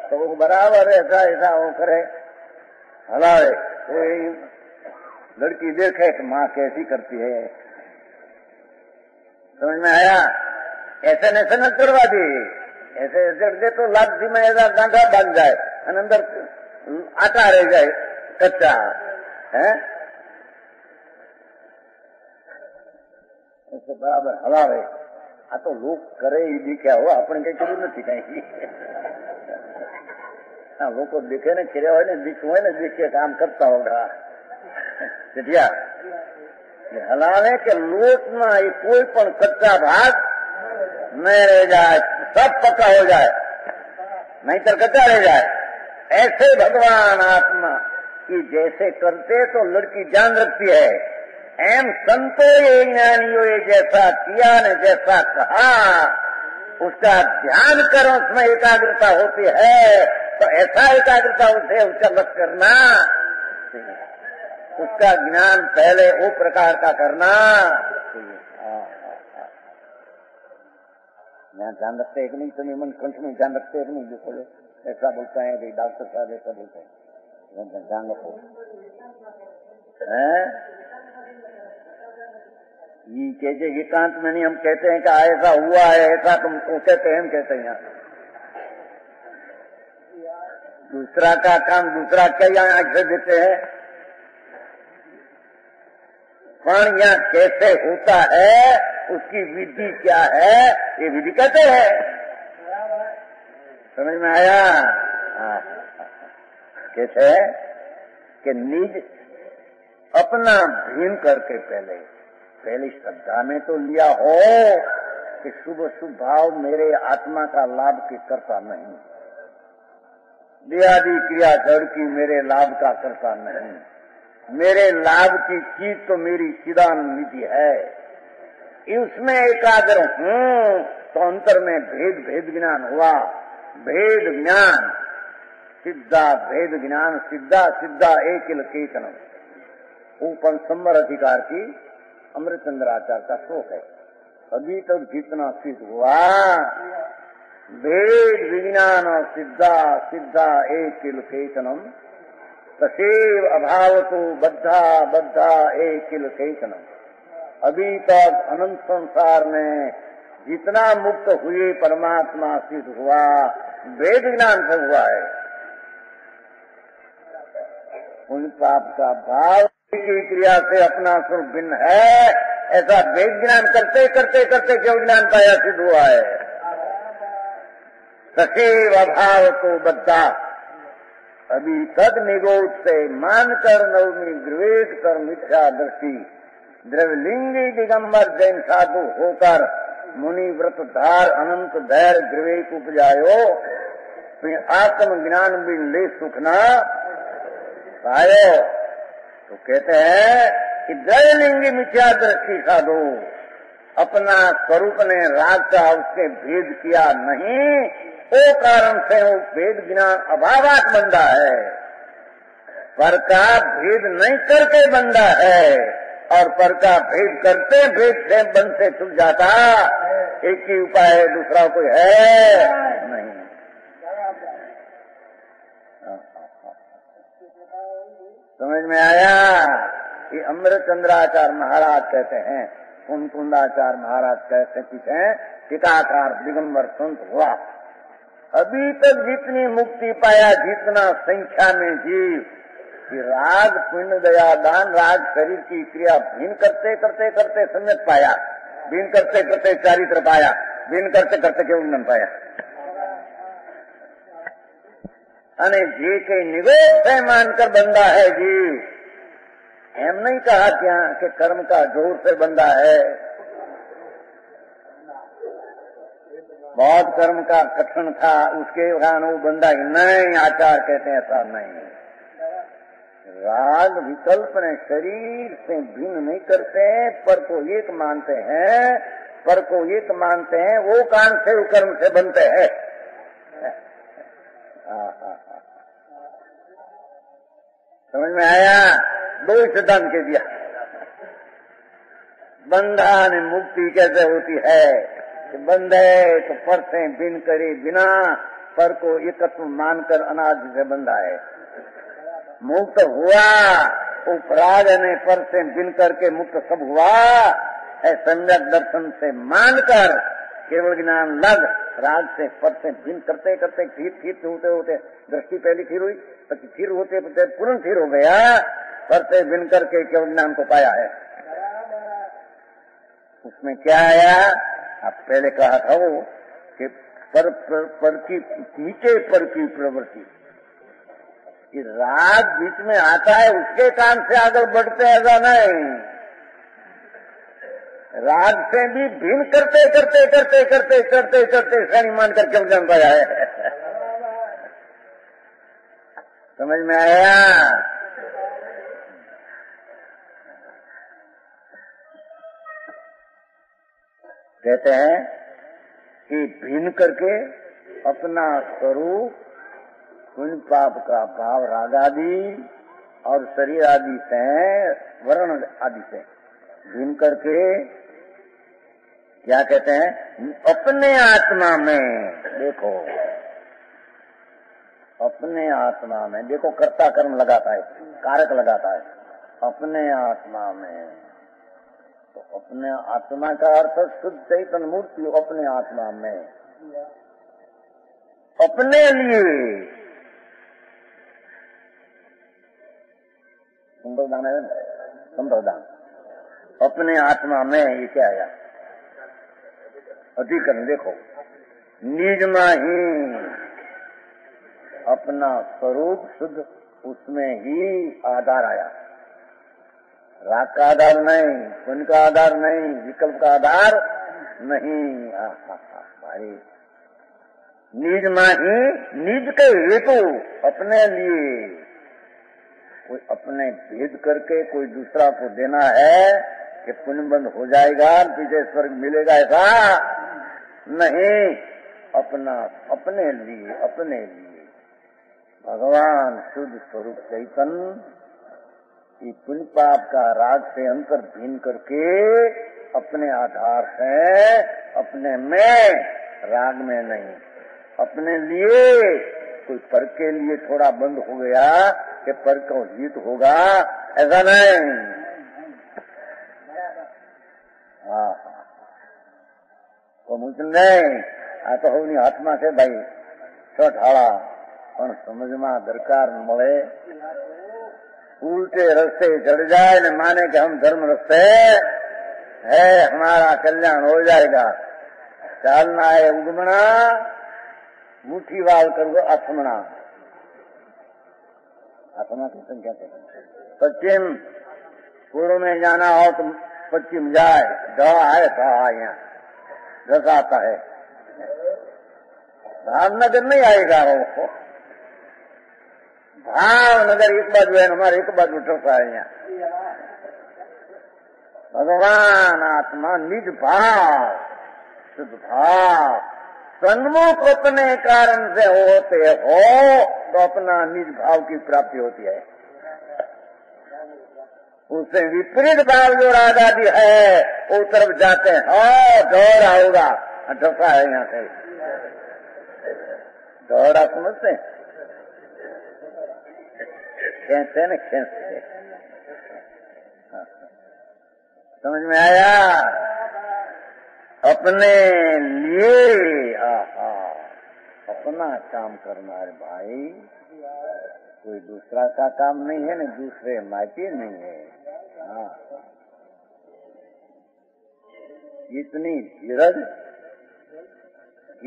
तो वो बराबर ऐसा ऐसा वो करे हलावे। तो लड़की देखे कि माँ कैसी करती है, समझ में आया। ऐसे ने न करवा दी, ऐसे जड़ दे तो लापसी में ऐसा गांठा बांध जाए और अंदर आटा रह जाए कच्चा है। ऐसे बराबर हलावे। आ तो लोग करे ही दिखे हो, अपन कई करू नहीं कहीं लोग को दिखे ने खेरे हो ने दिखू है ने दिखे काम करता होगा चिटिया हलावे के लोट में कोई पण कच्चा भाग नहीं रह जाए, सब पक्का हो जाए, नहीं तो कच्चा रह जाए। ऐसे भगवान आत्मा की जैसे करते तो लड़की जान रखती है। एम संतो ये ज्ञानियों ये जैसा किया ने जैसा कहा उसका ध्यान करो, उसमें एकाग्रता होती है। तो ऐसा एकाग्रता उसे उसका मत करना, उसका ज्ञान पहले वो प्रकार का करना। यहाँ ध्यान रखते एक नहीं तो मन कंठ में ध्यान रखते एक नहीं जो ऐसा बोलता है डॉक्टर साहब ऐसा बोलते हैं ध्यान रखो है एकांत में नहीं। हम कहते हैं कि ऐसा हुआ है ऐसा तुमको कहते हैं, हम कहते हैं दूसरा का काम दूसरा क्या यहाँ आगे देते हैं प्राण यहाँ कैसे होता है उसकी विधि क्या है ये विधि कहते हैं। समझ में आया। कैसे कि निज अपना भीन करके पहले श्रद्धा में तो लिया हो कि शुभ शुभ भाव मेरे आत्मा का लाभ के करता नहीं, देहादि क्रिया जड़ की मेरे लाभ का करता नहीं, मेरे लाभ की चीज तो मेरी चिदानंदी है, इसमें एकाग्र हूँ। तो अंतर में भेद भेद ज्ञान हुआ, भेद ज्ञान सिद्धा, भेद ज्ञान सिद्धा सिद्धा एक केतन ऊपर सम्मर अधिकार की अमृत चंद्र आचार्य का श्लोक है। अभी तक तो जितना सिद्ध हुआ भेद विज्ञान सिद्धा सिद्धा एक किल केतनम तसेव अभाव तो बद्धा बद्धा एक किल केतनम। अभी तक अनंत संसार में जितना मुक्त हुए परमात्मा सिद्ध हुआ भेद विज्ञान से हुआ है। उन पाप का भाव की क्रिया से अपना स्वरूप भिन्न है, ऐसा भेद ज्ञान करते करते करते केवल ज्ञान पाया सिद्ध हुआ है। सचिव अभाव को बद्धा अभी तक निगोद से मानकर नवमी ग्रवेद कर मिथ्या दृष्टि द्रवलिंगी दिगंबर जैन साधु होकर मुनि व्रत धार अनंत धैर्य ग्रवेद उपजायो। आत्मज्ञान बिंदे सुखना पायो। तो कहते हैं कि जय लिंगी मिथ्या दृष्टि साधो, अपना स्वरूप ने राग का उससे भेद किया नहीं, वो कारण से वो भेद ज्ञान अभावात बंदा है, पर का भेद नहीं करके बंदा है, और पर का भेद करते भेद से बन से छूट जाता। एक ही उपाय है, दूसरा कोई है नहीं। समझ में आया? ये अमृतचंद्राचार्य महाराज कहते हैं, कुंकुंडाचार्य महाराज कहते पीछे टीकाकार दिगंबर संत हुआ। अभी तक जितनी मुक्ति पाया जितना संख्या में जीव कि राग पिंड दया दान राग शरीर की क्रिया भिन्न करते करते करते सम्यक पाया, भिन्न करते करते चारित्र पाया, भिन्न करते करते के उन्नयन पाया। अने जी के निवेश से मानकर बंदा है जीव, हम नहीं कहा क्या कि कर्म का जोर से बंदा है। बहुत कर्म का कठिन था, उसके कारण वो बंदा ही नहीं। आचार्य कहते हैं ऐसा नहीं, राग विकल्प ने शरीर से भिन्न नहीं करते, पर को एक मानते हैं, पर को एक मानते हैं, वो कान से वो कर्म से बनते हैं। समझ में आया? दो सिद्धांत के दिया, बंधन मुक्ति कैसे होती है कि बंधे तो पर से भिन्न करे, बिना पर को एकत्व मानकर अनाज से बंधा है। मुक्त हुआ उपराग ने पर से बिन करके मुक्त सब हुआ है। सम्यक दर्शन से मानकर केवल ज्ञान लग, राग से पर से बिन करते करते ठीक होते होते दृष्टि पहली ठीक हुई, फिर होते पूर्ण ठीक हो गया, पर से बिन करके केवल ज्ञान को पाया है। उसमें क्या आया? आप पहले कहा था वो कि पर की नीचे पर की प्रवृत्ति कि राग बीच में आता है, उसके काम से आगे बढ़ते ऐसा नहीं, राग से भी भिन्न करते करते करते करते करते करते शनि मान करके उद्यम पाया है। समझ में आया? कहते हैं कि भिन्न करके अपना स्वरूप पुण्य पाप का भाव राग आदि और शरीर आदि से वर्ण आदि से भिन्न करके क्या कहते हैं, अपने आत्मा में देखो, अपने आत्मा में देखो। कर्ता कर्म लगाता है, कारक लगाता है अपने आत्मा में। तो अपने आत्मा का अर्थ शुद्ध चैतन्य मूर्ति, अपने आत्मा में अपने लिए। संप्रदान है, संप्रदान अपने आत्मा में। ये क्या आया? अधिकरण। देखो निजमा ही अपना स्वरूप शुद्ध, उसमें ही आधार आया। राग का आधार नहीं, पुण्य का आधार नहीं, विकल्प का आधार नहीं। भाई निजमा ही, निज के हेतु अपने लिए, कोई अपने भेद करके कोई दूसरा को देना है कि पुण्य बंद हो जाएगा, पीछे स्वर्ग मिलेगा, ऐसा नहीं। अपना अपने लिए, अपने लिए भगवान शुद्ध स्वरूप चैतन्य, ये पुण्य पाप का राग से अंतर भिन्न करके अपने आधार है, अपने में, राग में नहीं, अपने लिए। कोई पर के लिए थोड़ा बंद हो गया कि पर को जीत होगा, ऐसा नहीं। तो मुझे नहीं आता हो नहीं आत्मा से भाई छोटाड़ा और समझमा दरकार मले, उल्टे रस्ते चढ़ जाए न, माने कि हम धर्म रस्ते है, हमारा कल्याण हो जाएगा। चालना है उगमना, मुट्ठी वाल कर दो आत्मना, आत्मा की संख्या पश्चिम पूर्व में जाना हो तो पश्चिम जाए, ढ आए ढ यहाँ रस आता है, भावनगर नहीं आएगा वो, भावनगर एक बाजू है हमारे, एक बाजू ठोसा है। यहाँ भगवान आत्मा निज भाव शुद्ध भाव सन्मुख अपने कारण से होते हो तो अपना निज भाव की प्राप्ति होती है। उससे विपरीत भाव जो रागादी है उस तरफ जाते हैं, दौरा होगा ढोसा है। यहाँ से दौरा समझते खेचते न खेचते, समझ में आया? अपने लिए अपना काम करना है भाई, कोई दूसरा का काम नहीं है न दूसरे मायके नहीं है। इतनी धीरज,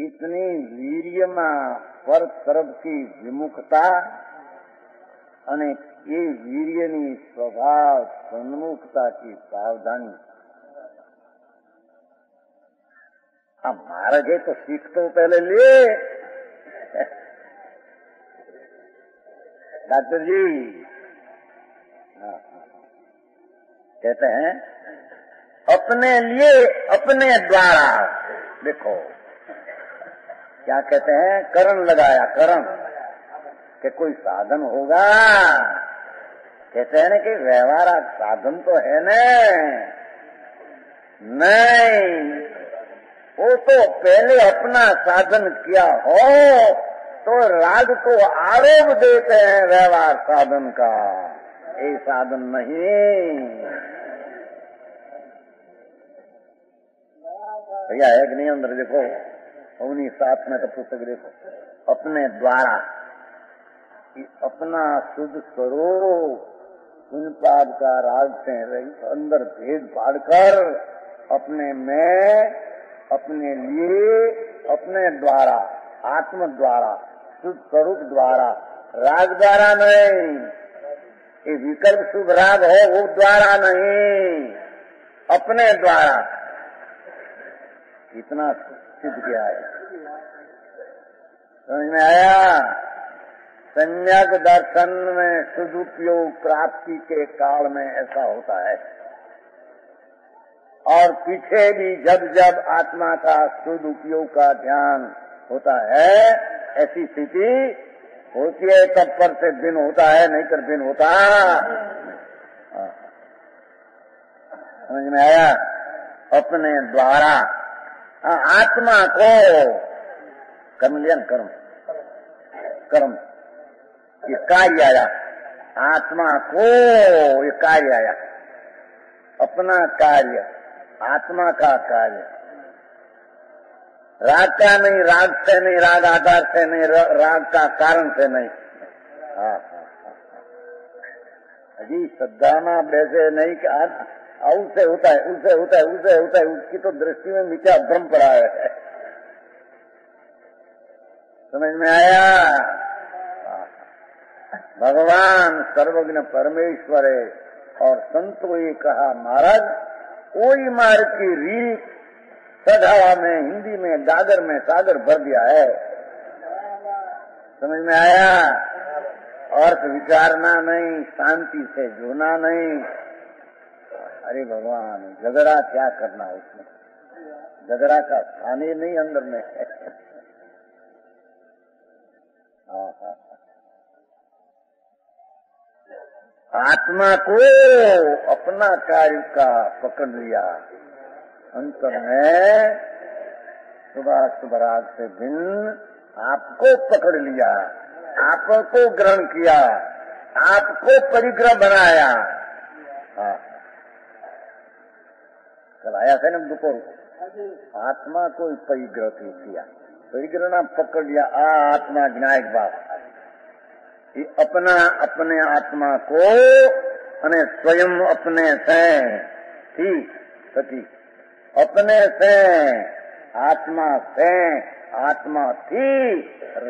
इतनी वीर्य में पर तरफ की विमुखता अने ये वीर्यनी स्वभाव सन्मुखता की सावधानी। अब महाराज है तो सीख तो पहले लिए। डॉक्टर जी कहते हैं अपने लिए अपने द्वारा, देखो क्या कहते हैं, करण लगाया। करण के कोई साधन होगा, कहते हैं ना कि व्यवहार साधन तो है नहीं, वो तो पहले अपना साधन किया हो तो राग को आरोप देते हैं व्यवहार साधन का, ये साधन नहीं। भैया है कि नहीं अंदर देखो, उन्हीं साथ में तो पुस्तक देखो, अपने द्वारा अपना शुद्ध स्वरूप उन पाद का राग से अंदर भेद फाड़ कर अपने में अपने लिए अपने द्वारा आत्म द्वारा शुद्ध स्वरूप द्वारा, राग द्वारा नहीं। ये विकल्प शुभ राग है वो द्वारा नहीं, अपने द्वारा इतना सिद्ध किया है। समझ में आया? सम्यक दर्शन में सदुपयोग प्राप्ति के काल में ऐसा होता है। और पीछे भी जब जब आत्मा का सदुपयोग का ध्यान होता है, ऐसी स्थिति होती है तब पर से दिन होता है, नहीं कर दिन होता। समझ में आया? अपने द्वारा आत्मा को कल्याण कर्म कर्म ये कार्य आया, आत्मा को ये कार्य आया, अपना कार्य आत्मा का कार्य, राग का नहीं, राग से नहीं, राग आधार से नहीं, राग का कारण से नहीं। अजी सद्गाना वैसे नहीं कि उससे होता है, उससे होता है, उससे होता है, उसकी तो दृष्टि में मिथ्या भ्रम पड़ा है। समझ में आया? भगवान सर्वज्ञ परमेश्वर है और संत को ये कहा, महाराज कोई मार्ग की रीत सदावा में हिंदी में गागर में सागर भर दिया है। समझ में आया? अर्थ विचारना नहीं, शांति से जुड़ना नहीं। अरे भगवान झगड़ा क्या करना है उसमें, झगड़ा का स्थान ही नहीं अंदर में। आत्मा को अपना कार्य का पकड़ लिया, अंतर में सुबह सुबराग से भिन्न आपको पकड़ लिया, आपको ग्रहण किया, आपको परिग्रह बनाया। कल आया था ना दुपहर, आत्मा को परिग्रह किया, परिग्रह ना पकड़ लिया। आत्मा ज्ञायक बात, ये अपना अपने आत्मा को अने स्वयं अपने से ठीक सती, अपने से आत्मा से, आत्मा थी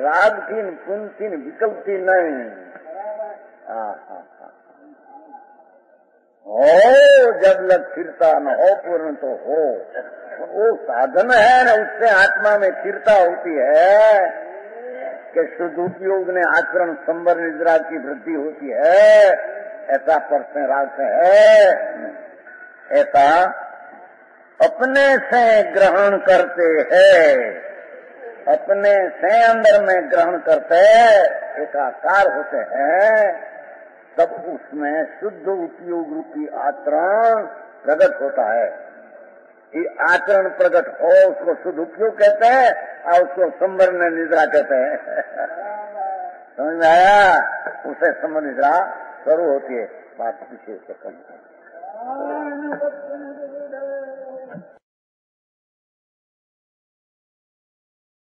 राग थी पुन थी विकल्प थी नहीं। हो जब लग फिरता न हो पूर्ण तो हो। वो साधन है न, उससे आत्मा में स्थिरता होती है कि शुद्ध उपयोग ने आचरण संबर निद्रा की वृद्धि होती है। ऐसा परसें राग है, ऐसा अपने से ग्रहण करते हैं, अपने से अंदर में ग्रहण करते एकाकार होते हैं, तब उसमें शुद्ध उपयोग रूपी आचरण प्रकट होता है। ये आचरण प्रकट हो उसको शुद्ध उपयोग कहते हैं और उसको संवरण निद्रा कहते हैं। समझ में आया? उसे संवरण निद्रा शुरू होती है। बात पीछे से कम